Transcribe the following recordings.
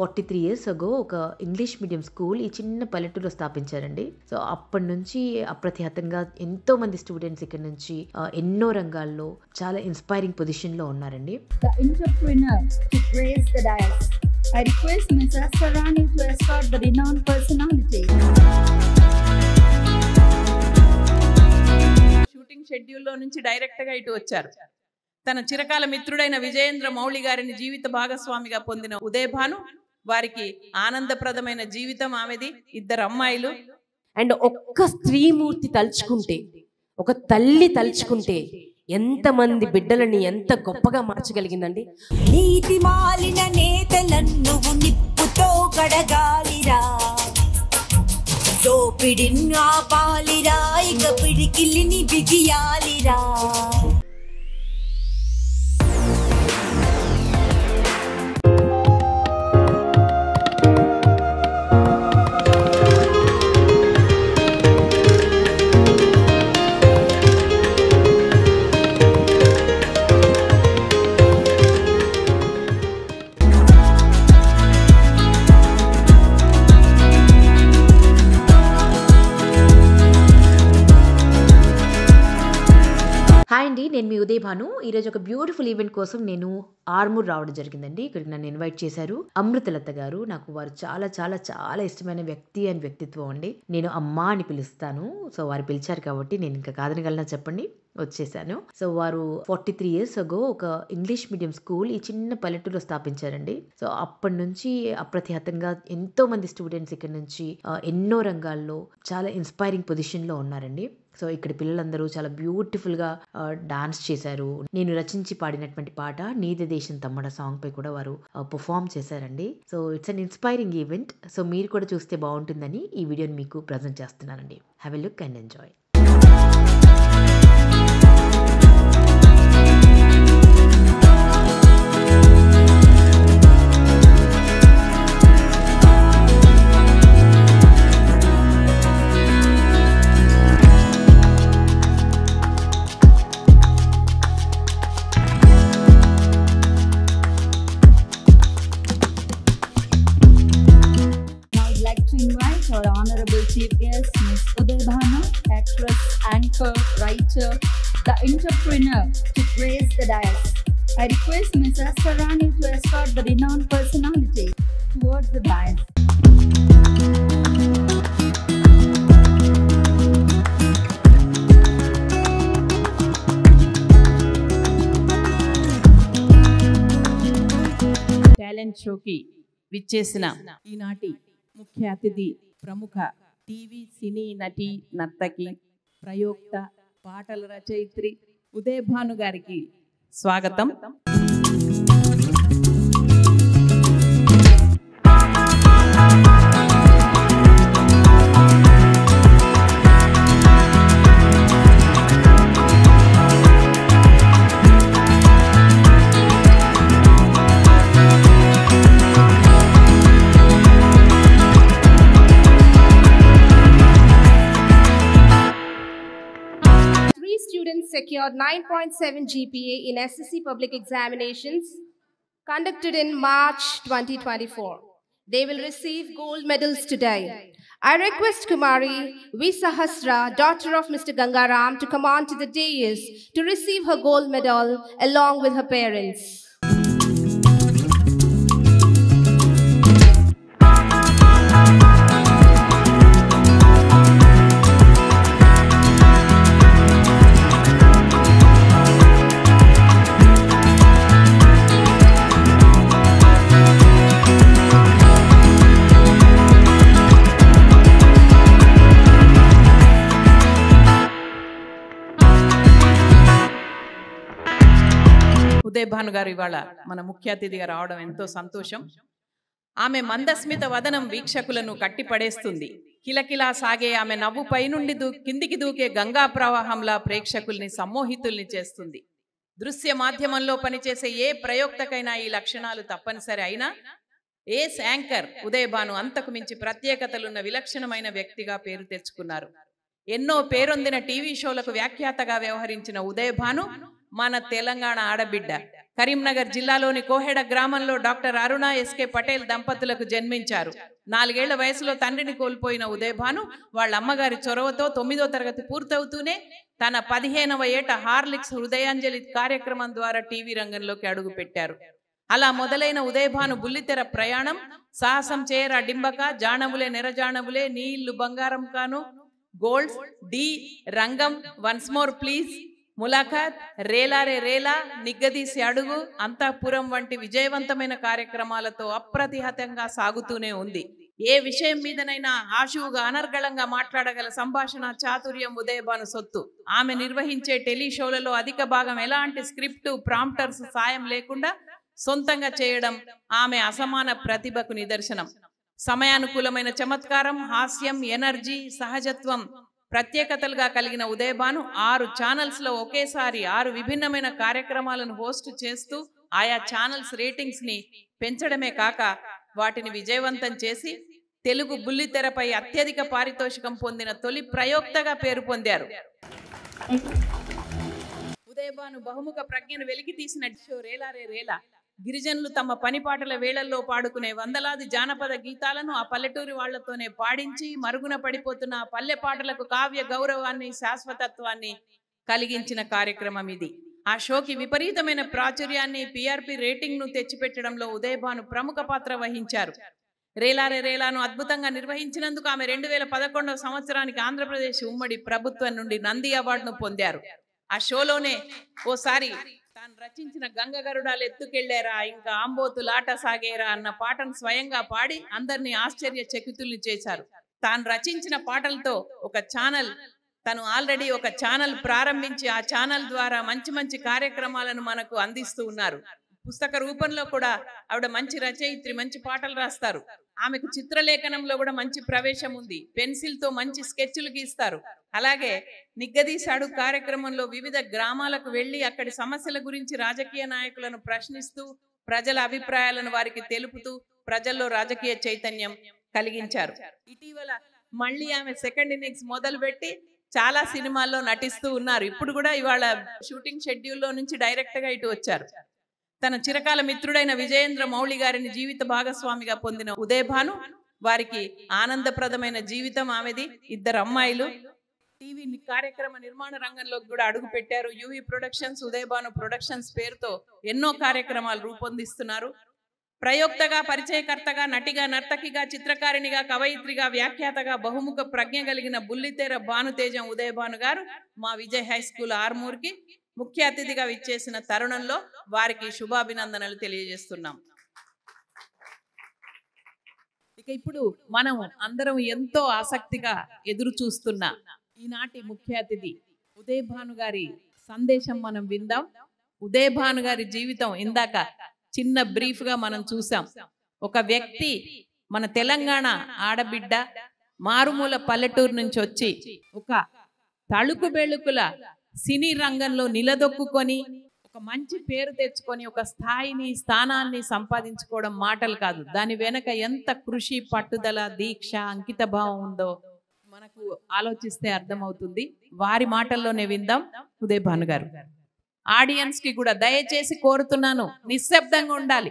43 years అగో ఒక English medium school ఈ చిన్న పల్లెటూరులో స్థాపించారండి. సో అప్పటి నుంచి అప్రతిహతంగా ఎంతో మంది స్టూడెంట్స్ ఇక్కడ నుంచి ఎన్నో రంగాల్లో చాలా ఇన్స్పైరింగ్ పొజిషన్ లో ఉన్నారండి. షూటింగ్ షెడ్యూల్లో నుంచి డైరెక్ట్ గా ఇటు వచ్చారు. తన చిరకాల మిత్రుడైన విజయేంద్ర మౌళి గారిని జీవిత భాగస్వామిగా పొందిన ఉదయ భాను, వారికి ఆనందప్రదమైన జీవితం ఆమెది, ఇద్దరు అమ్మాయిలు. అండ్ ఒక్క స్త్రీమూర్తి తలుచుకుంటే, ఒక తల్లి తలుచుకుంటే ఎంతమంది బిడ్డలని ఎంత గొప్పగా మార్చగలిగిందండి. నీతి మాలిన నేతలను నిప్పుతో కడగాలిరా, దోపిడిని ఆపాలిరా, ఇక పిడికిలిని బిగియాలిరా. హాయ్ అండి, నేను మీ ఉదయ భాను. ఈరోజు ఒక బ్యూటిఫుల్ ఈవెంట్ కోసం నేను ఆర్మూర్ రావడం జరిగిందండి. ఇక్కడ నన్ను ఇన్వైట్ చేశారు అమృత లత గారు. నాకు వారు చాలా చాలా చాలా ఇష్టమైన వ్యక్తి అండ్ వ్యక్తిత్వం అండి. నేను అమ్మ అని పిలుస్తాను. సో వారు పిలిచారు కాబట్టి నేను ఇంకా కాదనగలనా చెప్పండి, వచ్చేసాను. సో వారు 43 years అగో ఒక ఇంగ్లీష్ మీడియం స్కూల్ ఈ చిన్న పల్లెటూరులో స్థాపించారండి. సో అప్పటి నుంచి అప్రతిహతంగా ఎంతో మంది స్టూడెంట్స్ ఇక్కడ నుంచి ఎన్నో రంగాల్లో చాలా ఇన్స్పైరింగ్ పొజిషన్ లో ఉన్నారండి. సో ఇక్కడ పిల్లలందరూ చాలా బ్యూటిఫుల్ గా డాన్స్ చేశారు. నేను రచించి పాడినటువంటి పాట నీదే దేశం తమ్మడ సాంగ్ పై కూడా వారు పర్ఫామ్ చేశారండి. So it's an inspiring event. So మీరు కూడా చూస్తే బాగుంటుందని ఈ వీడియోని మీకు ప్రజెంట్ చేస్తున్నానండి. Have a look and enjoy. Writer, the entrepreneur to grace the dais. I request Ms. Sarani to escort the renowned personality towards the dais. Talent show ki vichesina ఈనాటి ముఖ్య అతిథి ప్రముఖ టీవీ సినీ నటి నర్తకి ప్రయోక్త పాటల రచయిత్రి ఉదయ భాను గారికి స్వాగతం. Secured 9.7 GPA in SSC public examinations conducted in March 2024. They will receive gold medals today. I request Kumari Visahasra, daughter of Mr. Gangaram, to come on to the dais to receive her gold medal along with her parents. ఉదయ భాను గారు ఇవాళ మన ముఖ్య అతిథిగా రావడం ఎంతో సంతోషం. ఆమె మందస్మిత వదనం వీక్షకులను కట్టిపడేస్తుంది. కిలకిలా సాగే ఆమె నవ్వు పైనుండి కిందికి దూకే గంగా ప్రవాహంలా ప్రేక్షకుల్ని సమ్మోహితుల్ని చేస్తుంది. దృశ్య మాధ్యమంలో పనిచేసే ఏ ప్రయోక్తకైనా ఈ లక్షణాలు తప్పనిసరి. అయినా ఏ యాంకర్ ఉదయ భాను అంతకు మించి ప్రత్యేకతలున్న విలక్షణమైన వ్యక్తిగా పేరు తెచ్చుకున్నారు. ఎన్నో పేరొందిన టీవీ షోలకు వ్యాఖ్యాతగా వ్యవహరించిన ఉదయ భాను మన తెలంగాణ ఆడబిడ్డ. కరీంనగర్ జిల్లాలోని కోహెడ గ్రామంలో డాక్టర్ అరుణ ఎస్కే పటేల్ దంపతులకు జన్మించారు. 4 ఏళ్ల వయసులో తండ్రిని కోల్పోయిన ఉదయ భాను వాళ్ళ అమ్మగారి చొరవతో 9వ తరగతి పూర్తవుతూనే తన 15వ ఏట హార్లిక్స్ హృదయాంజలి కార్యక్రమం ద్వారా టీవీ రంగంలోకి అడుగుపెట్టారు. అలా మొదలైన ఉదయభాను బుల్లితెర ప్రయాణం సాహసం చేయరా డింబక, జానవులే నెరజానవులే, నీళ్లు బంగారం కాను, గోల్డ్, డి రంగం, వన్స్ మోర్ ప్లీజ్, ములాఖాత్, రేలా రేలా, నిగ్గదీసి అడుగు, అంతఃపురం వంటి విజయవంతమైన కార్యక్రమాలతో అప్రతిహతంగా సాగుతూనే ఉంది. ఏ విషయం మీదనైనా ఆశువుగా అనర్గళంగా మాట్లాడగల సంభాషణ చాతుర్యం ఉదయభాను సొత్తు. ఆమె నిర్వహించే టెలిషోలలో అధిక భాగం ఎలాంటి స్క్రిప్టు, ప్రాంప్టర్స్ సాయం లేకుండా సొంతంగా చేయడం ఆమె అసమాన ప్రతిభకు నిదర్శనం. సమయానుకూలమైన చమత్కారం, హాస్యం, ఎనర్జీ, సహజత్వం ప్రత్యేకతలుగా కలిగిన ఉదయభాను 6 ఛానల్స్లో ఒకేసారి 6 విభిన్నమైన కార్యక్రమాలను హోస్ట్ చేస్తూ ఆయా ఛానల్స్ రేటింగ్స్ని పెంచడమే కాక వాటిని విజయవంతం చేసి తెలుగు బుల్లితెరపై అత్యధిక పారితోషికం పొందిన తొలి ప్రయోక్తగా పేరు పొందారు. ఉదయభాను బహుముఖ ప్రజ్ఞను వెలికి తీసిన షో రేలా రేలా గిరిజనులు తమ పనిపాటల వేళల్లో పాడుకునే వందలాది జానపద గీతాలను ఆ పల్లెటూరి వాళ్లతోనే పాడించి మరుగున పడిపోతున్న ఆ పల్లె పాటలకు కావ్య గౌరవాన్ని, శాశ్వతత్వాన్ని కలిగించిన కార్యక్రమం ఇది. ఆ షోకి విపరీతమైన ప్రాచుర్యాన్ని, పిఆర్పి రేటింగ్ను తెచ్చిపెట్టడంలో ఉదయభాను ప్రముఖ పాత్ర వహించారు. రేలా రేలాను అద్భుతంగా నిర్వహించినందుకు ఆమె 2011వ సంవత్సరానికి ఆంధ్రప్రదేశ్ ఉమ్మడి ప్రభుత్వం నుండి నంది అవార్డును పొందారు. ఆ షోలోనే ఓసారి తాను రచించిన గంగ గరుడాలు ఎత్తుకెళ్లేరా, ఇంకా ఆంబోతులాట సాగేరా అన్న పాటను స్వయంగా పాడి అందరినీ ఆశ్చర్యచకితుల్ని చేశారు. తాను రచించిన పాటలతో తను ఆల్రెడీ ఒక ఛానల్ ప్రారంభించి ఆ ఛానల్ ద్వారా మంచి మంచి కార్యక్రమాలను మనకు అందిస్తూ ఉన్నారు. పుస్తక రూపంలో కూడా ఆవిడ మంచి రచయిత్రి, మంచి పాటలు రాస్తారు. ఆమెకు చిత్రలేఖనంలో కూడా మంచి ప్రవేశం ఉంది. పెన్సిల్తో మంచి స్కెచ్లు గీస్తారు. అలాగే నిగ్గదీశాడు కార్యక్రమంలో వివిధ గ్రామాలకు వెళ్లి అక్కడి సమస్యల గురించి రాజకీయ నాయకులను ప్రశ్నిస్తూ ప్రజల అభిప్రాయాలను వారికి తెలుపుతూ ప్రజల్లో రాజకీయ చైతన్యం కలిగించారు. ఇటీవల మళ్ళీ ఆమె సెకండ్ ఇన్నింగ్స్ మొదలుపెట్టి చాలా సినిమాల్లో నటిస్తూ ఉన్నారు. ఇప్పుడు కూడా ఇవాళ షూటింగ్ షెడ్యూల్లో నుంచి డైరెక్ట్గా ఇటు వచ్చారు. తన చిరకాల మిత్రుడైన విజయేంద్ర మౌళి గారిని జీవిత భాగస్వామిగా పొందిన ఉదయభాను వారికి ఆనందప్రదమైన జీవితం ఆమెది. 2 అమ్మాయిలు టీవీ కార్యక్రమ నిర్మాణ రంగంలోకి కూడా అడుగు పెట్టారు. యువి ప్రొడక్షన్స్, ఉదయభాను ప్రొడక్షన్స్ పేరుతో ఎన్నో కార్యక్రమాలు రూపొందిస్తున్నారు. ప్రయోక్తగా, పరిచయకర్తగా, నటిగా, నర్తకిగా, చిత్రకారిణిగా, కవయిత్రిగా, వ్యాఖ్యాతగా బహుముఖ ప్రజ్ఞ కలిగిన బుల్లితెర భానుతేజం ఉదయభాను గారు మా విజయ్ హై స్కూల్ ఆర్మూర్కి ముఖ్య అతిథిగా విచ్చేసిన తరుణంలో వారికి శుభాభినందనలు తెలియజేస్తున్నాం. ఇక ఇప్పుడు మనం అందరం ఎంతో ఆసక్తిగా ఎదురు చూస్తున్న ఈనాటి ముఖ్య అతిథి ఉదయభాను గారి సందేశం మనం విందాం. ఉదయభాను గారి జీవితం ఇందాక చిన్న బ్రీఫ్ గా మనం చూసాం. ఒక వ్యక్తి, మన తెలంగాణ ఆడబిడ్డ, మారుమూల పల్లెటూరు నుంచి వచ్చి ఒక తళుకు బెళుకుల సినీ రంగంలో నిలదొక్కుని ఒక మంచి పేరు తెచ్చుకొని ఒక స్థాయిని, స్థానాన్ని సంపాదించుకోవడం మాటలు కాదు. దాని వెనక ఎంత కృషి, పట్టుదల, దీక్ష, అంకిత భావం ఉందో మనకు ఆలోచిస్తే అర్థమవుతుంది. వారి మాటల్లోనే విందాం. ఉదయభాను గారు, ఆడియన్స్ కి కూడా దయచేసి కోరుతున్నాను నిశ్శబ్దంగా ఉండాలి.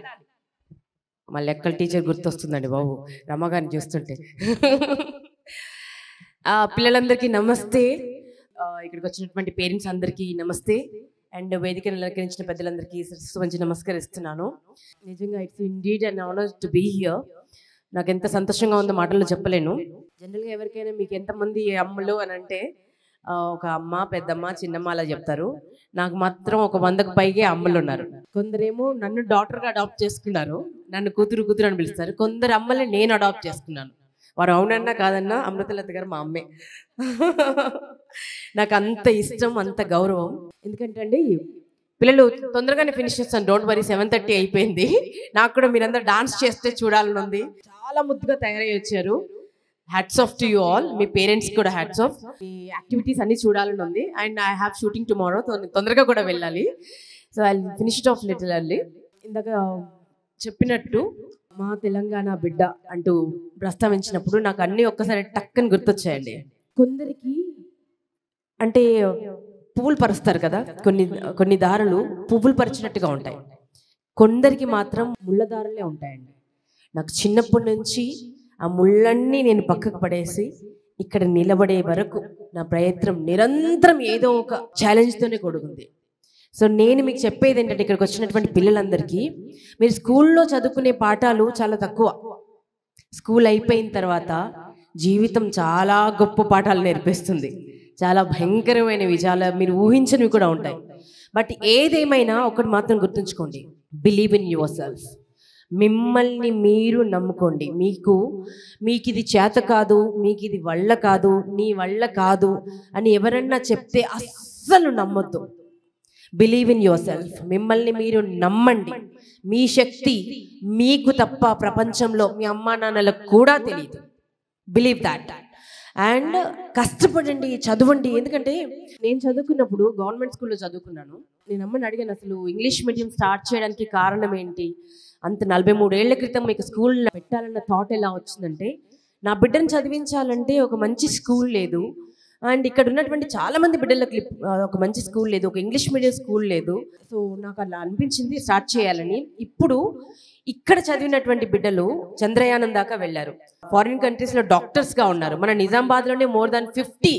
మా లెక్కల టీచర్ గుర్తొస్తుందండి బాబు, రమ్మగారిని చూస్తుంటే. పిల్లలందరికీ నమస్తే, ఇక్కడికి వచ్చినటువంటి పేరెంట్స్ అందరికీ నమస్తే, అండ్ వేదికను అలంకరించిన పెద్దలందరికీ సరస్సు మంచి నమస్కరిస్తున్నాను. నిజంగా it's indeed and honour to be here. నాకు ఎంత సంతోషంగా ఉందో మాటల్లో చెప్పలేను. జనరల్గా ఎవరికైనా మీకు ఎంతమంది అమ్మలు అని అంటే ఒక అమ్మ, పెద్దమ్మ, చిన్నమ్మ అలా చెప్తారు. నాకు మాత్రం 100కు పైగే అమ్మలు ఉన్నారు. కొందరేమో నన్ను డాటర్గా అడాప్ట్ చేసుకున్నారు, నన్ను కూతురు కూతురు అని పిలుస్తారు. కొందరు అమ్మల్ని నేను అడాప్ట్ చేసుకున్నాను. వారు అవునన్నా కాదన్నా అమృత లత గారు మా అమ్మే. నాకు అంత ఇష్టం, అంత గౌరవం. ఎందుకంటే అండి పిల్లలు తొందరగానే ఫినిష్ చేస్తాను, డోంట్ వరీ. 7:30 అయిపోయింది. నాకు కూడా మీరందరూ డాన్స్ చేస్తే చూడాలని ఉంది. చాలా ముద్దుగా తయారై వచ్చారు. Hats off to you all. మీ పేరెంట్స్ కూడా హ్యాట్స్ ఆఫ్. మీ యాక్టివిటీస్ అన్ని చూడాలని ఉంది. And I have shooting tomorrow, తొందరగా కూడా వెళ్ళాలి. So I finish it off little early. ఇందాక చెప్పినట్టు మా తెలంగాణ బిడ్డ అంటూ ప్రస్తావించినప్పుడు నాకు అన్నీ ఒక్కసారి టక్కని గుర్తొచ్చాయండి. కొందరికి అంటే పువ్వులు పరుస్తారు కదా, కొన్ని దారులు పువ్వులు పరిచినట్టుగా ఉంటాయి, కొందరికి మాత్రం ముళ్ళ దారులే ఉంటాయండి. నాకు చిన్నప్పటి నుంచి ఆ ముళ్ళన్నీ నేను పక్కకు పడేసి ఇక్కడ నిలబడే వరకు నా ప్రయత్నం నిరంతరం ఏదో ఒక ఛాలెంజ్తోనే కూడుకుంది. సో నేను మీకు చెప్పేది ఏంటంటే, ఇక్కడికి వచ్చినటువంటి పిల్లలందరికీ, మీరు స్కూల్లో చదువుకునే పాఠాలు చాలా తక్కువ. స్కూల్ అయిపోయిన తర్వాత జీవితం చాలా గొప్ప పాఠాలు నేర్పిస్తుంది, చాలా భయంకరమైన విజయాలు మీరు ఊహించనివి కూడా ఉంటాయి. బట్ ఏదేమైనా ఒకటి మాత్రం గుర్తుంచుకోండి, బిలీవ్ ఇన్ యువర్ సెల్ఫ్. మిమ్మల్ని మీరు నమ్ముకోండి. మీకు ఇది చేత కాదు, మీకు ఇది వల్ల కాదు, నీ వల్ల కాదు అని ఎవరన్నా చెప్తే అస్సలు నమ్మొద్దు. Believe in yourself. మిమ్మల్ని మీరు నమ్మండి. మీ శక్తి మీకు తప్ప ప్రపంచంలో మీ అమ్మా నాన్నలకు కూడా తెలియదు. బిలీవ్ దాట్ అండ్ కష్టపడండి, చదవండి. ఎందుకంటే నేను చదువుకున్నప్పుడు గవర్నమెంట్ స్కూల్లో చదువుకున్నాను. నేను అమ్మని అడిగాను, అసలు ఇంగ్లీష్ మీడియం స్టార్ట్ చేయడానికి కారణం ఏంటి, అంత 43 ఏళ్ల క్రితం మీకు స్కూల్ పెట్టాలన్న థాట్ ఎలా వచ్చిందంటే, నా బిడ్డను చదివించాలంటే ఒక మంచి స్కూల్ లేదు, అండ్ ఇక్కడ ఉన్నటువంటి చాలా మంది బిడ్డలకి ఒక మంచి స్కూల్ లేదు, ఒక ఇంగ్లీష్ మీడియం స్కూల్ లేదు. సో నాకు అలా అనిపించింది స్టార్ట్ చేయాలని. ఇప్పుడు ఇక్కడ చదివినటువంటి బిడ్డలు చంద్రయానం దాకా వెళ్ళారు, ఫారిన్ కంట్రీస్లో డాక్టర్స్గా ఉన్నారు. మన నిజామాబాద్లోనే more than 50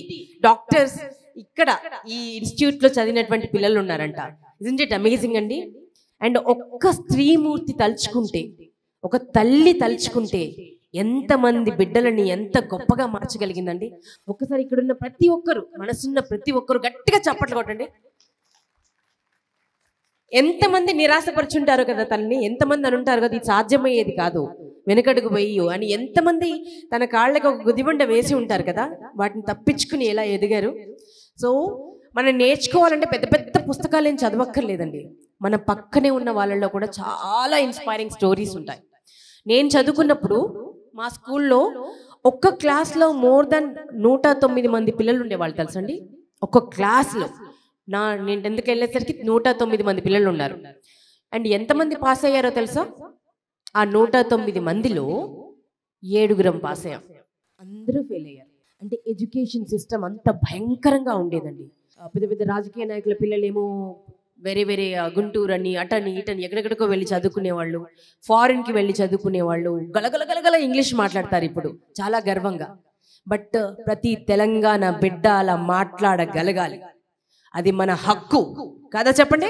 డాక్టర్స్ ఇక్కడ ఈ ఇన్స్టిట్యూట్లో చదివినటువంటి పిల్లలు ఉన్నారంట. ఇస్ంట్ ఇట్ అమేజింగ్ అండి. అండ్ ఒక్క స్త్రీమూర్తి తలుచుకుంటే, ఒక తల్లి తలుచుకుంటే ఎంతమంది బిడ్డలని ఎంత గొప్పగా మార్చగలిగిందండి. ఒక్కసారి ఇక్కడున్న ప్రతి ఒక్కరు, మనసున్న ప్రతి ఒక్కరు గట్టిగా చప్పట్లు కొట్టండి. ఎంతమంది నిరాశపరుచుంటారు కదా తనని, ఎంతమంది అని ఉంటారు కదా, ఇది సాధ్యమయ్యేది కాదు, వెనకడుగు వెయ్యు అని ఎంతమంది తన కాళ్ళకి ఒక గుదిబండ వేసి ఉంటారు కదా, వాటిని తప్పించుకుని ఎలా ఎదిగారు. సో మనం నేర్చుకోవాలంటే పెద్ద పెద్ద పుస్తకాలు ఏం చదవక్కర్లేదండి. మన పక్కనే ఉన్న వాళ్ళల్లో కూడా చాలా ఇన్స్పైరింగ్ స్టోరీస్ ఉంటాయి. నేను చదువుకున్నప్పుడు మా స్కూల్లో ఒక్క క్లాస్లో more than 109 మంది పిల్లలు ఉండేవాళ్ళు తెలుసండి. ఒక్క క్లాస్లో నేను 10కి వెళ్ళేసరికి 109 మంది పిల్లలు ఉన్నారు. అండ్ ఎంతమంది పాస్ అయ్యారో తెలుసా? ఆ 109 మందిలో 7 పాస్ అయ్యాం, అందరూ ఫెయిల్ అయ్యారు. అంటే ఎడ్యుకేషన్ సిస్టమ్ అంత భయంకరంగా ఉండేదండి. పెద్ద పెద్ద రాజకీయ నాయకుల పిల్లలేమో వేరే వేరే గుంటూరు అని, అటని ఇటని, ఎక్కడెక్కడికో వెళ్ళి చదువుకునేవాళ్ళు, ఫారిన్కి వెళ్ళి చదువుకునేవాళ్ళు, గలగలగలగల ఇంగ్లీష్ మాట్లాడతారు ఇప్పుడు చాలా గర్వంగా. బట్ ప్రతి తెలంగాణ బిడ్డ అలా మాట్లాడగలగాలి, అది మన హక్కు కదా చెప్పండి.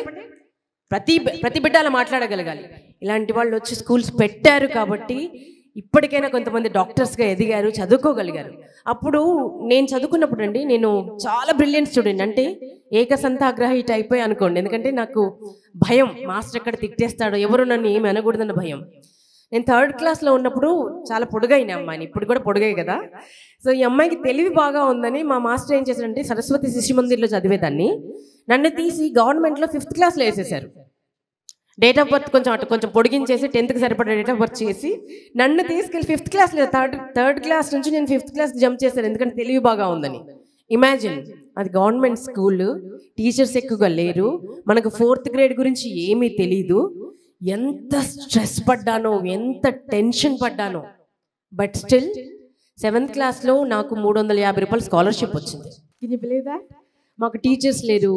ప్రతి బిడ్డ అలా మాట్లాడగలగాలి. ఇలాంటి వాళ్ళు వచ్చి స్కూల్స్ పెట్టారు కాబట్టి ఇప్పటికైనా కొంతమంది డాక్టర్స్గా ఎదిగారు, చదువుకోగలిగారు. అప్పుడు నేను చదువుకున్నప్పుడు అండి, నేను చాలా బ్రిలియంట్ స్టూడెంట్, అంటే ఏకసంతాగ్రహ ఇటు అయిపోయి అనుకోండి. ఎందుకంటే నాకు భయం, మాస్టర్ ఎక్కడ తిట్టేస్తాడో, ఎవరు నన్ను ఏమి అనకూడదన్న భయం. నేను 3rd క్లాస్లో ఉన్నప్పుడు చాలా పొడుగైన అమ్మాయిని, ఇప్పుడు కూడా పొడుగాయి కదా. సో ఈ అమ్మాయికి తెలివి బాగా ఉందని మా మాస్టర్ ఏం చేశారంటే, సరస్వతి శిశు మందిర్లో చదివేదాన్ని, నన్ను తీసి గవర్నమెంట్లో 5th క్లాస్లో వేసేశారు. డేట్ ఆఫ్ బర్త్ కొంచెం అటు కొంచెం పొడిగించేసి 10కి సరిపడే డేట్ ఆఫ్ బర్త్ చేసి నన్ను తీసుకెళ్ళి 5th క్లాస్లో, థర్డ్ క్లాస్ నుంచి నేను 5th క్లాస్కి జంప్ చేశాను, ఎందుకంటే తెలివి బాగా ఉందని. ఇమాజిన్, అది గవర్నమెంట్ స్కూల్, టీచర్స్ ఎక్కువగా లేరు, మనకు 4th గ్రేడ్ గురించి ఏమీ తెలీదు. ఎంత స్ట్రెస్ పడ్డానో, ఎంత టెన్షన్ పడ్డానో. బట్ స్టిల్ 7th క్లాస్లో నాకు ₹350 స్కాలర్షిప్ వచ్చింది. మాకు టీచర్స్ లేరు,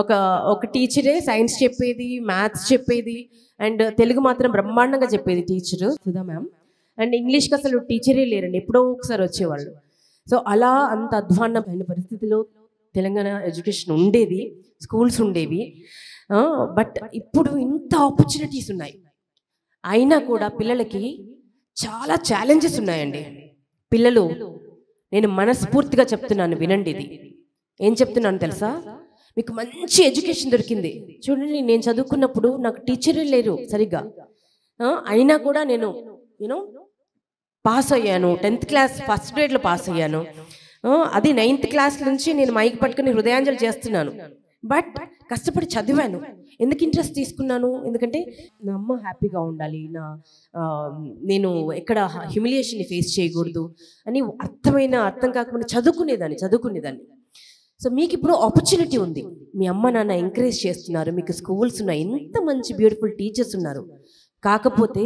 ఒక టీచరే సైన్స్ చెప్పేది, మ్యాథ్స్ చెప్పేది, అండ్ తెలుగు మాత్రం బ్రహ్మాండంగా చెప్పేది టీచరు సుధా మ్యామ్. అండ్ ఇంగ్లీష్కి అసలు టీచరే లేరండి, ఎప్పుడో ఒకసారి వచ్చేవాళ్ళు. సో అలా అంత అధ్వాన్నమైన పరిస్థితిలో తెలంగాణ ఎడ్యుకేషన్ ఉండేది, స్కూల్స్ ఉండేవి. బట్ ఇప్పుడు ఇంత ఆపర్చునిటీస్ ఉన్నాయి, అయినా కూడా పిల్లలకి చాలా ఛాలెంజెస్ ఉన్నాయండి. పిల్లలు, నేను మనస్ఫూర్తిగా చెప్తున్నాను, వినండి, ఇది ఏం చెప్తున్నాను తెలుసా, మీకు మంచి ఎడ్యుకేషన్ దొరికింది. చూడండి, నేను చదువుకున్నప్పుడు నాకు టీచరే లేరు సరిగ్గా, అయినా కూడా నేను పాస్ అయ్యాను. 10th క్లాస్ 1st గ్రేడ్లో పాస్ అయ్యాను. అది 9th క్లాస్ నుంచి నేను మైక్ పట్టుకుని హృదయాంజలి చేస్తున్నాను. బట్ కష్టపడి చదివాను. ఎందుకు ఇంట్రెస్ట్ తీసుకున్నాను? ఎందుకంటే నా అమ్మ హ్యాపీగా ఉండాలి, నేను ఎక్కడ హ్యూమిలియేషన్ని ఫేస్ చేయకూడదు అని అర్థం కాకుండా చదువుకునేదాన్ని. సో మీకు ఇప్పుడు ఆపర్చునిటీ ఉంది, మీ అమ్మ నాన్న ఎంకరేజ్ చేస్తున్నారు, మీకు స్కూల్స్ ఉన్నాయి, ఎంత మంచి బ్యూటిఫుల్ టీచర్స్ ఉన్నారు. కాకపోతే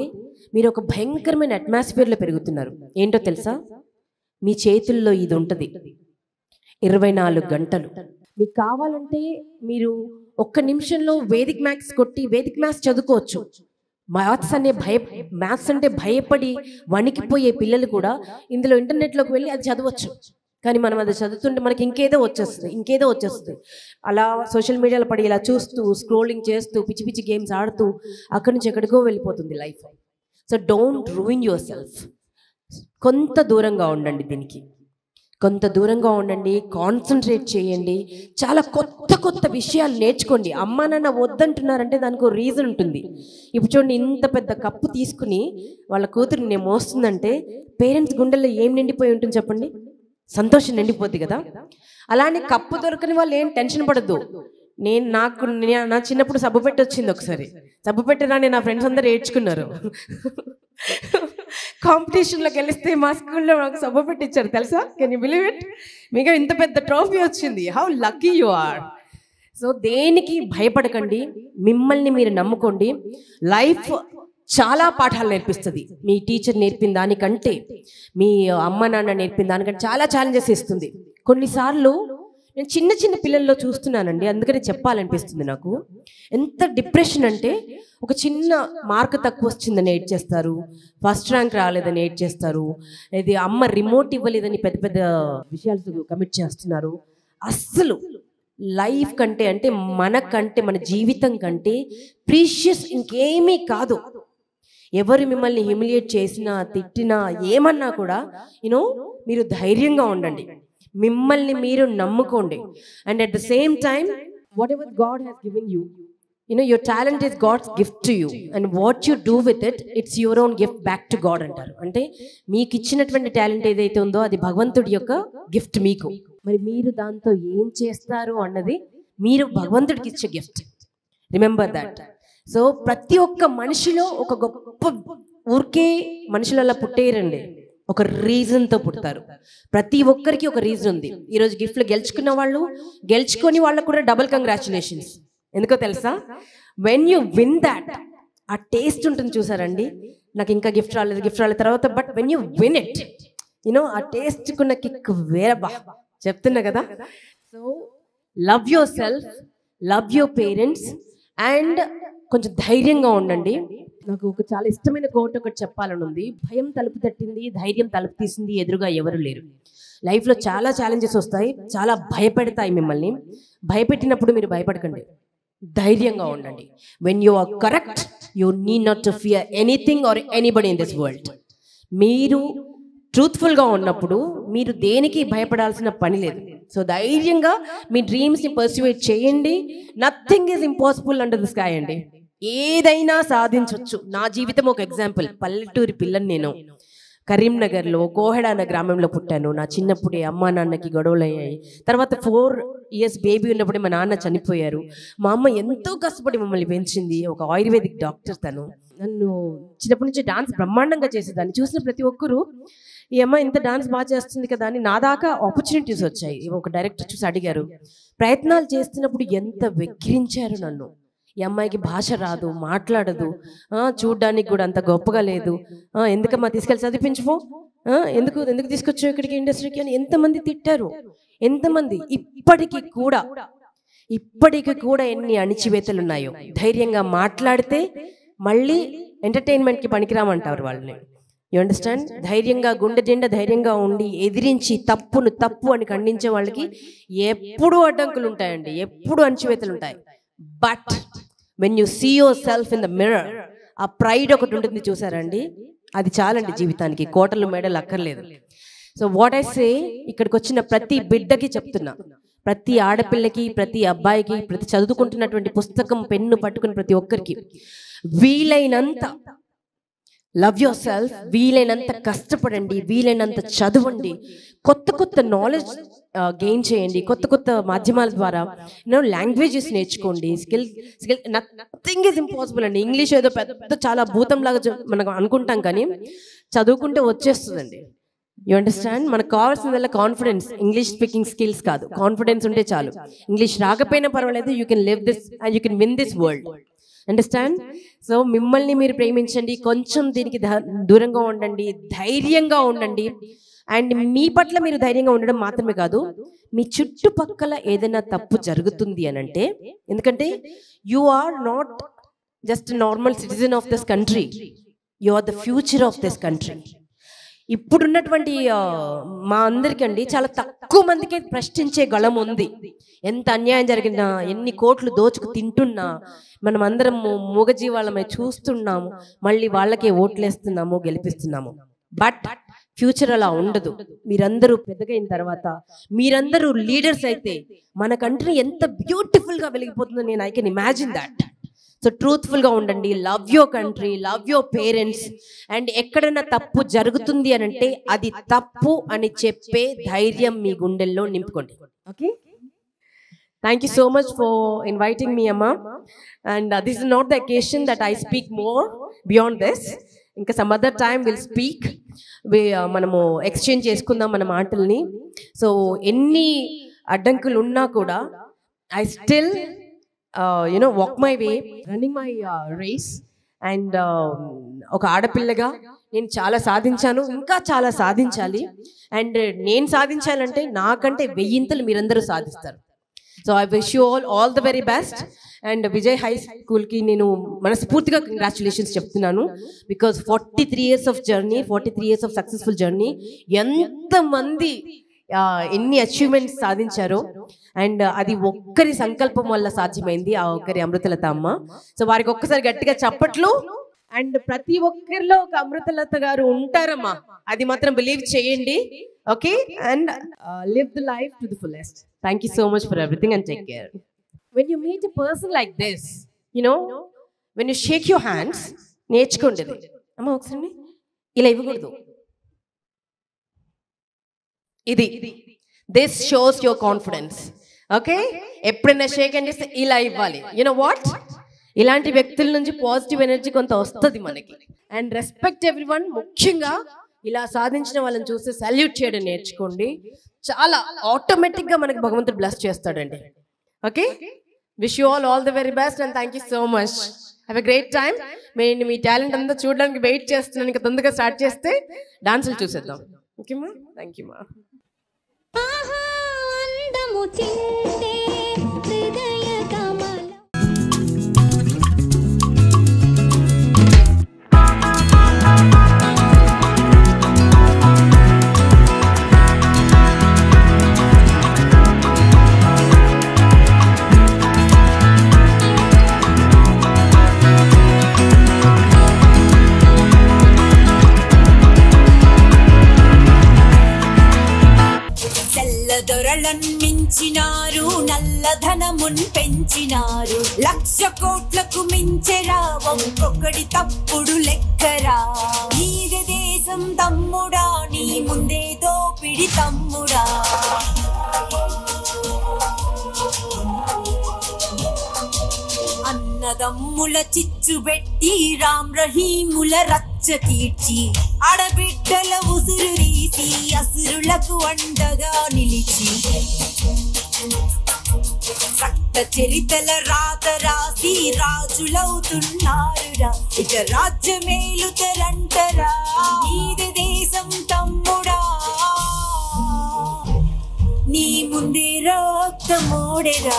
మీరు ఒక భయంకరమైన అట్మాస్ఫియర్లో పెరుగుతున్నారు. ఏంటో తెలుసా, మీ చేతుల్లో ఇది ఉంటుంది 24 గంటలు. మీకు కావాలంటే మీరు ఒక్క నిమిషంలో వేదిక్ మ్యాథ్స్ కొట్టి వేదిక్ మ్యాథ్స్ చదువుకోవచ్చు. మ్యాథ్స్ అంటే భయపడి వణికిపోయే పిల్లలు కూడా ఇందులో ఇంటర్నెట్లోకి వెళ్ళి అది చదవచ్చు. కానీ మనం అది చదువుతుంటే మనకి ఇంకేదో వచ్చేస్తుంది. అలా సోషల్ మీడియాలో పడి ఇలా చూస్తూ స్క్రోలింగ్ చేస్తూ పిచ్చి పిచ్చి గేమ్స్ ఆడుతూ అక్కడి నుంచి ఎక్కడికో వెళ్ళిపోతుంది life. So don't ruin yourself. కొంత దూరంగా ఉండండి, కాన్సన్ట్రేట్ చేయండి. చాలా కొత్త కొత్త విషయాలు నేర్చుకోండి. అమ్మ నాన్న వద్దంటున్నారంటే దానికి రీజన్ ఉంటుంది. ఇప్పుడు చూడండి, ఇంత పెద్ద కప్పు తీసుకుని వాళ్ళ కూతురు నేను మోస్తుందంటే పేరెంట్స్ గుండెల్లో ఏం నిండిపోయి ఉంటుంది చెప్పండి? సంతోషం నిండిపోద్ది కదా. అలానే కప్పు దొరకని వాళ్ళు ఏం టెన్షన్ పడద్దు. నా చిన్నప్పుడు సబ్బు పెట్టి వచ్చింది. ఒకసారి సబ్బు పెట్టరాని నా ఫ్రెండ్స్ అందరూ ఏడ్చుకున్నారు. కాంపిటీషన్లోకి వెళ్తే మా స్కూల్లో నాకు సబ్బు పెట్టించారు తెలుసా? Can you believe it? మీకు ఇంత పెద్ద ట్రోఫీ వచ్చింది. How lucky you are. So దేనికి భయపడకండి, మిమ్మల్ని మీరు నమ్ముకోండి. లైఫ్ చాలా పాఠాలు నేర్పిస్తుంది. మీ టీచర్ నేర్పిన దానికంటే, మీ అమ్మ నాన్న నేర్పిన దానికంటే చాలా ఛాలెంజెస్ ఇస్తుంది. కొన్నిసార్లు నేను చిన్న చిన్న పిల్లల్లో చూస్తున్నానండి, అందుకని చెప్పాలనిపిస్తుంది నాకు. ఎంత డిప్రెషన్ అంటే, ఒక చిన్న మార్క్ తక్కువ వచ్చిందని ఏడ్ చేస్తారు, ఫస్ట్ ర్యాంక్ రాలేదని ఏడ్ చేస్తారు, ఇది అమ్మ రిమోట్ ఇవ్వలేదని పెద్ద పెద్ద విషయాలు కమిట్ చేస్తున్నారు. అస్సలు లైఫ్ కంటే, అంటే మనకంటే, మన జీవితం కంటే ప్రీషియస్ ఇంకేమీ కాదు. ఎవరు మిమ్మల్ని హ్యూమిలియేట్ చేసినా, తిట్టినా, ఏమన్నా కూడా మీరు ధైర్యంగా ఉండండి. మిమ్మల్ని మీరు నమ్ముకోండి. And at the same time, whatever God has given you, your talent is God's gift to you, and what you do with it, it's your own gift back to God అంటారు. అంటే మీకు ఇచ్చినటువంటి talent ఏదైతే ఉందో అది భగవంతుడి యొక్క gift మీకు. మరి మీరు దాంతో ఏం చేస్తారు అన్నది మీరు భగవంతుడికి ఇచ్చే గిఫ్ట్. Remember that. సో ప్రతి ఒక్క మనిషిలో ఒక గొప్ప, ఊరికే మనుషులు అలా పుట్టేరండి, ఒక రీజన్తో పుడతారు. ప్రతి ఒక్కరికి ఒక రీజన్ ఉంది. ఈరోజు గిఫ్ట్లు గెలుచుకున్న వాళ్ళు, గెలుచుకొని వాళ్ళకు కూడా డబుల్ కంగ్రాచులేషన్స్. ఎందుకో తెలుసా? వెన్ యూ విన్ దాట్, ఆ టేస్ట్ ఉంటుంది చూసారండి, నాకు ఇంకా గిఫ్ట్ రాలేదు తర్వాత, but when you win it, ఆ టేస్ట్కున్న కిక్ వేరే. బా చెప్తున్నా కదా. So love yourself, love your parents, and కొంచెం ధైర్యంగా ఉండండి. నాకు ఒక చాలా ఇష్టమైన కోట్ ఒకటి చెప్పాలని ఉంది. భయం తలుపు తట్టింది, ధైర్యం తలుపు తీసింది, ఎదురుగా ఎవరు లేరు. లైఫ్లో చాలా ఛాలెంజెస్ వస్తాయి, చాలా భయపెడతాయి మిమ్మల్ని. భయపెట్టినప్పుడు మీరు భయపడకండి, ధైర్యంగా ఉండండి. When you are correct, you need not to fear anything or anybody in this world. మీరు ట్రూత్ఫుల్గా ఉన్నప్పుడు మీరు దేనికి భయపడాల్సిన పని లేదు. సో ధైర్యంగా మీ డ్రీమ్స్ని పర్స్యూట్ చేయండి. Nothing is impossible under the sky అండి. ఏదైనా సాధించవచ్చు. నా జీవితం ఒక ఎగ్జాంపుల్. పల్లెటూరి పిల్లని నేను. కరీంనగర్లో కోహెడ అన్న గ్రామంలో పుట్టాను. నా చిన్నప్పుడే అమ్మ నాన్నకి గొడవలు అయ్యాయి. తర్వాత 4 years బేబీ ఉన్నప్పుడే మా నాన్న చనిపోయారు. మా అమ్మ ఎంతో కష్టపడి మమ్మల్ని పెంచింది. ఒక ఆయుర్వేదిక్ డాక్టర్ తను. నన్ను చిన్నప్పటి నుంచి డాన్స్ బ్రహ్మాండంగా చేసేదాన్ని. చూసిన ప్రతి ఒక్కరూ ఈ అమ్మ ఇంత డాన్స్ బాగా చేస్తుంది కదా అని. నా దాకా ఆపర్చునిటీస్ వచ్చాయి. ఒక డైరెక్టర్ చూసి అడిగారు. ప్రయత్నాలు చేస్తున్నప్పుడు ఎంత వెక్కిరించారు నన్ను. ఈ అమ్మాయికి భాష రాదు, మాట్లాడదు, చూడ్డానికి కూడా అంత గొప్పగా లేదు, ఎందుకమ్మా తీసుకెళ్ళి చదివించుకో, ఎందుకు తీసుకొచ్చావు ఇక్కడికి ఇండస్ట్రీకి అని ఎంతమంది తిట్టారు. ఎంతమంది ఇప్పటికి కూడా ఎన్ని అణిచివేతలు ఉన్నాయో. ధైర్యంగా మాట్లాడితే మళ్ళీ ఎంటర్టైన్మెంట్కి పనికిరామంటారు వాళ్ళని. You understand? ధైర్యంగా, గుండె నిండా ధైర్యంగా ఉండి ఎదిరించి తప్పును తప్పు అని ఖండించే వాళ్ళకి ఎప్పుడూ అడ్డంకులు ఉంటాయండి, ఎప్పుడు అణిచివేతలు ఉంటాయి. But when you see yourself in the mirror, ఆ ప్రైడ్ ఒకటి ఉంటుంది చూసారండి, అది చాలండి జీవితానికి. కోటలు మెడలు అక్కర్లేదు. సో వాట్ ఐ సే, ఇక్కడికి వచ్చిన ప్రతి బిడ్డకి చెప్తున్నా, ప్రతి ఆడపిల్లకి, ప్రతి అబ్బాయికి, ప్రతి చదువుకుంటున్నటువంటి పుస్తకం పెన్ను పట్టుకుని ప్రతి ఒక్కరికి, వీలైనంత లవ్ యువర్ సెల్ఫ్, వీలైనంత కష్టపడండి, వీలైనంత చదవండి, కొత్త కొత్త నాలెడ్జ్ గెయిన్ చేయండి, కొత్త కొత్త మాధ్యమాల ద్వారా లాంగ్వేజెస్ నేర్చుకోండి, స్కిల్. నథింగ్ ఈజ్ ఇంపాసిబుల్ అండి. ఇంగ్లీష్ ఏదో పెద్ద చాలా భూతంలాగా మనం అనుకుంటాం, కానీ చదువుకుంటే వచ్చేస్తుందండి. You understand? మనకు కావాల్సిందల్లా కాన్ఫిడెన్స్. ఇంగ్లీష్ స్పీకింగ్ స్కిల్స్ కాదు, కాన్ఫిడెన్స్ ఉంటే చాలు. ఇంగ్లీష్ రాకపోయినా పర్వాలేదు, you can live this and you can win this world. Understand? So మిమ్మల్ని మీరు ప్రేమించండి, కొంచెం దీనికి దూరంగా ఉండండి, ధైర్యంగా ఉండండి. అండ్ మీ పట్ల మీరు ధైర్యంగా ఉండడం మాత్రమే కాదు, మీ చుట్టుపక్కల ఏదైనా తప్పు జరుగుతుంది అని అంటే, ఎందుకంటే you are not just normal citizen of this country, you are the future of this country. ఇప్పుడున్నటువంటి మా అందరికండి చాలా తక్కువ మందికి ప్రశ్నించే గళం ఉంది. ఎంత అన్యాయం జరిగినా, ఎన్ని కోట్లు దోచుకు తింటున్నా, మనం అందరం మూగజీవాలమై చూస్తున్నాము, మళ్ళీ వాళ్ళకే ఓట్లేస్తున్నాము, గెలిపిస్తున్నాము. బట్ ఫ్యూచర్ అలా ఉండదు. మీరందరూ పెద్దగైన తర్వాత, మీరందరూ లీడర్స్ అయితే మన కంట్రీ ఎంత బ్యూటిఫుల్గా వెలిగిపోతుందో నేను I can imagine that. So ట్రూత్ఫుల్గా ఉండండి, love your country, love your parents. And ఎక్కడైనా తప్పు జరుగుతుంది అని అంటే అది తప్పు అని చెప్పే ధైర్యం మీ గుండెల్లో నింపుకోండి. Okay, thank you so much for inviting మీ అమ్మ. And this is not the occasion that I speak more beyond this. ఇంకా some other time will speak, మనము ఎక్స్చేంజ్ చేసుకుందాం మన మాటల్ని. సో ఎన్ని అడ్డంకులు ఉన్నా కూడా I still walk my way, running my race. And ఒక ఆడపిల్లగా నేను చాలా సాధించాను, ఇంకా చాలా సాధించాలి. అండ్ నేను సాధించాలంటే నాకంటే 1000 మీరందరూ సాధిస్తారు. So I wish you all the very best. And Vijay high స్కూల్కి నేను మనస్ఫూర్తిగా కంగ్రాచులేషన్స్ చెప్తున్నాను. Because 43 years of journey, 43 years of successful journey, ఎంతమంది ఎన్ని అచీవ్మెంట్స్ సాధించారో, అండ్ అది ఒక్కరి సంకల్పం వల్ల సాధ్యమైంది, ఆ ఒక్కరి అమృతలత అమ్మ. సో వారికి ఒక్కసారి గట్టిగా చప్పట్లు. అండ్ ప్రతి ఒక్కరిలో ఒక అమృతలత గారు ఉంటారమ్మా, అది మాత్రం బిలీవ్ చేయండి. Okay, and live the life to the fullest. Thank you so much for everything and take care. When you meet a person like this, when you shake your hands, నేర్చుకోండి అమ్మ ఒకసారి ఇలా ఇవ్వకూడదు. ఇది this shows your confidence. Okay, ఎప్పుడైనా shake hand చేస్తే ఇలా ఇవ్వాలి. వాట్, ఇలాంటి వ్యక్తుల నుంచి పాజిటివ్ ఎనర్జీ కొంత వస్తుంది మనకి. And respect everyone. ముఖ్యంగా ఇలా సాధించిన వాళ్ళని చూస్తే సల్యూట్ చేయడం నేర్చుకోండి. చాలా ఆటోమేటిక్గా మనకి భగవంతుడు బ్లెస్ చేస్తాడండి. Okay, wish you all the very best and thank you so much. Have a great time. నేను మీ టాలెంట్ అంతా చూడడానికి వెయిట్ చేస్తున్నాను. ఇంకా తొందరగా స్టార్ట్ చేస్తే డాన్సులు చూసేద్దాం. ఓకేమా, థ్యాంక్ యూ మా. మించినారు, నల్ల ధనమున్ పెంచినారు, లక్ష కోట్లకు మించెరా ఒక్కొక్కడి తప్పుడు లెక్కరా. నీది దేశం తమ్ముడా, నీ ముందే దోపిడి తమ్ముడా. అన్నదమ్ముల చిచ్చు పెట్టి రామ్ రహీముల రచ్చ తీర్చి, ఆడబిడ్డల ఉసురు తీసి అసురులకు అండగా నిలిచి, రక్త చరితల రాత రాసి రాజులవుతున్నారురా. ఇక రాజ్యమేలుతరంటరా. నీది దేశం తమ్ముడా, నీ ముందే రక్తమోడెరా.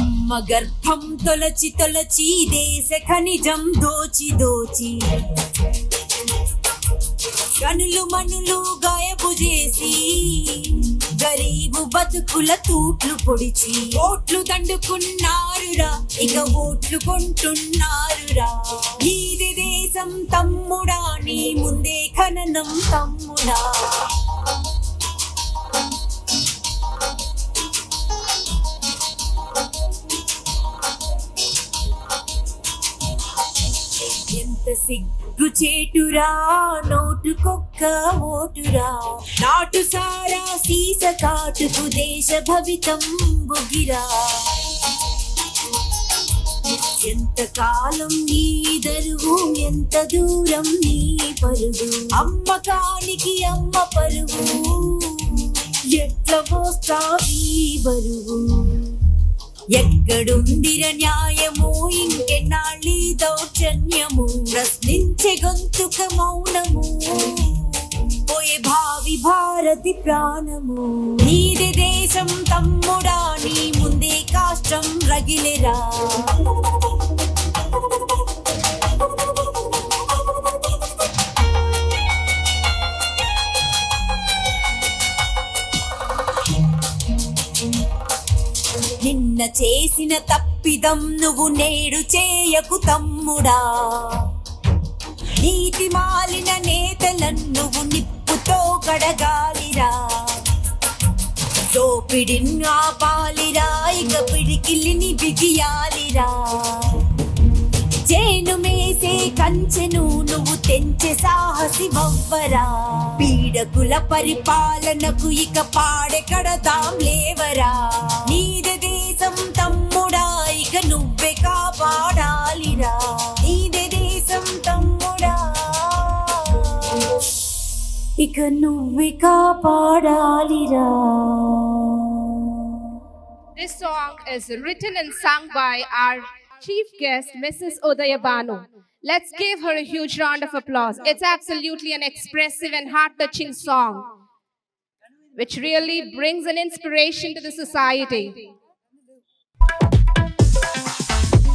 అమ్మ గర్భం తొలచి తొలచి దేశ ఖనిజం దోచి దోచి, గనులు మనులు గాయపు చేసి గరీబు బతుకుల తూట్లు పొడిచి, ఓట్లు దండుకున్నారురా ఇక ఓట్లు కొంటున్నారురా. నీది దేశం తమ్ముడా, నీ ముందే ఖననం తమ్ముడా. సిగ్గు చేటురా, నోటుకొక్క ఓటురా, నాటు సారా సీస కాటుకు దేశ భవితం బుగిరా. ఎంతకాలం నీ దరువు, ఎంత దూరం నీ పరుగు, అమ్మకానికి అమ్మ పరుగు, ఎట్ల పోస్తావీ బరువు. ఎక్కడుందిర న్యాయము, ఇంకెన్నాళ్ళీ దౌర్జన్యము, ప్రాణము నీది దేశం తమ్ముడా, నీ ముందే కాష్టం రగిలిరా. నిన్న చేసిన తప్పిదం నువ్వు నేడు చేయకు తమ్ముడా, నీతి మాలిన నేతలను నువ్వు నిప్పుతో కడగాలిరా. దోపిడిని ఆపాలిరా, ఇక పిడికిలిని బిగియాలిరా. చేను మేసే కంచెను నువ్వు తెంచే సాహసి వవ్వరా. పీడకుల పరిపాలనకు ఇక పాడెకడతాం లేవరా. నీదే దేశం తమ్ముడా, ఇక నువ్వే కాపాడాలిరా. నీదే దేశం తమ్ముడా, ఇక నువ్వే కాపాడాలిరా. This song is written and sung by our chief guest, Mrs. Udaya Bhanu. Let's give her a huge round of applause. It's absolutely an expressive and heart-touching song, which really brings an inspiration to the society. We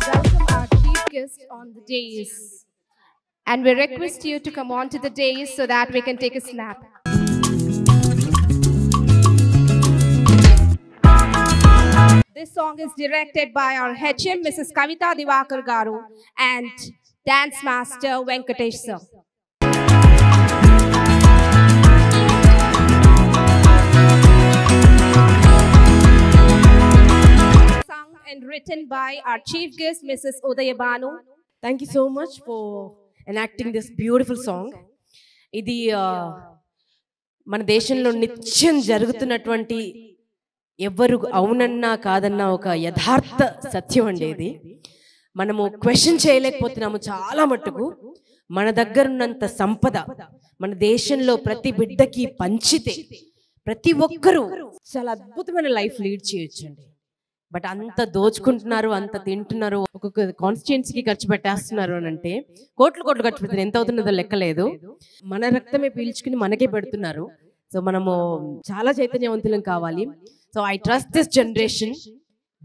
welcome our chief guest on the dais, and we request you to come on to the dais so that we can take a snap. This song is directed by our HM, Mrs. Kavita Divakar Garu, and Dance Master Venkatesh Sir. Sung and written by our chief guest, Mrs. Udaya Bhanu. Thank you so much for enacting this beautiful song. Idi మన దేశంలో నిత్యం జరుగుతున్నటువంటి ఎవ్వరు అవునన్నా కాదన్నా ఒక యథార్థ సత్యం అండి. ఇది మనము క్వశ్చన్ చేయలేకపోతున్నాము చాలా మట్టుకు. మన దగ్గరున్నంత సంపద మన దేశంలో ప్రతి బిడ్డకి పంచితే ప్రతి ఒక్కరూ చాలా అద్భుతమైన లైఫ్ లీడ్ చేయొచ్చండి. బట్ అంత దోచుకుంటున్నారు, అంత తింటున్నారు, ఒక్కొక్క కాన్స్టిట్యున్సీకి ఖర్చు పెట్టేస్తున్నారు అని అంటే కోట్లు కోట్లు ఖర్చు పెడుతున్నారు. ఎంత అవుతున్నదో లెక్కలేదు. మన రక్తమే పీల్చుకుని మనకే పెడుతున్నారు. సో మనము చాలా చైతన్యవంతులం కావాలి. So I trust this generation.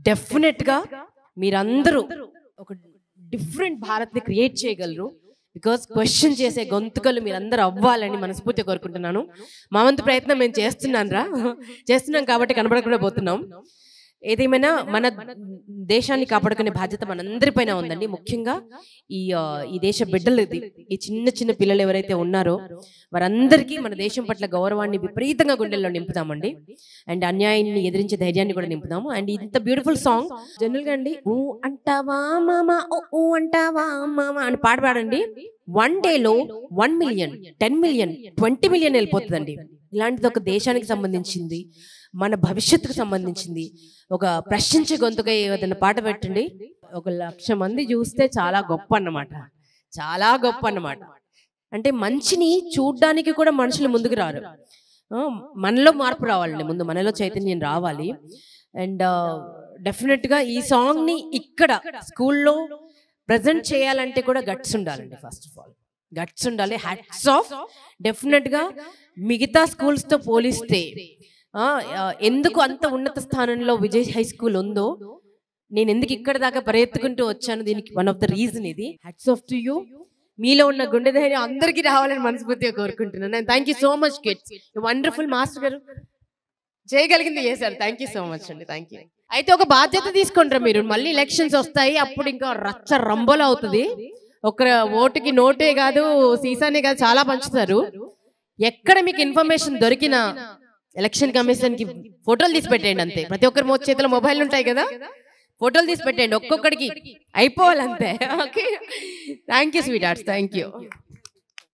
డెఫినెట్గా మీరందరూ ఒక డిఫరెంట్ భారత్ని క్రియేట్ చేయగలరు. బికాస్ క్వశ్చన్ చేసే గొంతుకలు మీరందరూ అవ్వాలని మనస్ఫూర్తిగా కోరుకుంటున్నాను. మా వంతు ప్రయత్నం మేము చేస్తున్నాం కాబట్టి కనబడకుండా పోతున్నాం. ఏదేమైనా మన దేశాన్ని కాపాడుకునే బాధ్యత మనందరిపైన ఉందండి. ముఖ్యంగా ఈ దేశ బిడ్డలు, ఈ చిన్న చిన్న పిల్లలు ఎవరైతే ఉన్నారో వారందరికీ మన దేశం పట్ల గౌరవాన్ని విపరీతంగా గుండెల్లో నింపుతామండి. అండ్ అన్యాయాన్ని ఎదిరించే ధైర్యాన్ని కూడా నింపుతాము. అండ్ ఇంత బ్యూటిఫుల్ సాంగ్ జనరల్గా అండి, ఊ అంటావా మామా, ఊ అంటావా మామా అని పాట పాడండి. వన్ డేలో 1 million, 10 million, 20 million వెళ్ళిపోతుందండి. ఇలాంటిది ఒక దేశానికి సంబంధించింది, మన భవిష్యత్తుకు సంబంధించింది. ఒక ప్రశ్నించే గొంతుగా ఏదైనా పాట పెట్టండి, 1,00,000 మంది చూస్తే చాలా గొప్ప అన్నమాట, చాలా గొప్ప అన్నమాట. అంటే మంచిని చూడ్డానికి కూడా మనుషులు ముందుకు రారు. మనలో మార్పు రావాలండి, ముందు మనలో చైతన్యం రావాలి. అండ్ డెఫినెట్గా ఈ సాంగ్ని ఇక్కడ స్కూల్లో ప్రజెంట్ చేయాలంటే కూడా గట్స్ ఉండాలండి. ఫస్ట్ ఆఫ్ ఆల్ గట్స్ ఉండాలి. Hats off. డెఫినెట్గా మిగతా స్కూల్స్తో పోలిస్తే ఎందుకు అంత ఉన్నత స్థానంలో విజయ్ హై స్కూల్ ఉందో, నేను ఎందుకు ఇక్కడ దాకా పరిగెత్తుకుంటూ వచ్చాను, దీనికి వన్ ఆఫ్ ద రీజన్ ఇది. Hats off to you. మీలో ఉన్న గుండె ధైర్యం అందరికీ రావాలని మనస్ఫూర్తిగా కోరుకుంటున్నాను. And thank you so much kids. Wonderful master గారు చేయగలిగింది చేశారు. థ్యాంక్ యూ సో మచ్ అండి. Thank you. అయితే ఒక బాధ్యత తీసుకుంటారు మీరు. మళ్ళీ ఎలక్షన్స్ వస్తాయి, అప్పుడు ఇంకా రచ్చ రంబోలు అవుతుంది. ఒక ఓటుకి నోటే కాదు, సీసానే కాదు, చాలా పంచుతారు. ఎక్కడ మీకు ఇన్ఫర్మేషన్ దొరికినా ఎలక్షన్ కమిషన్ కి ఫోటోలు తీసి పెట్టేయండి అంతే. ప్రతి ఒక్కరు చేతిలో మొబైల్ ఉంటాయి కదా, ఫోటోలు తీసి పెట్టేయండి ఒక్కొక్కడికి, అయిపోవాలంతే. Okay, thank you sweethearts. Thank you.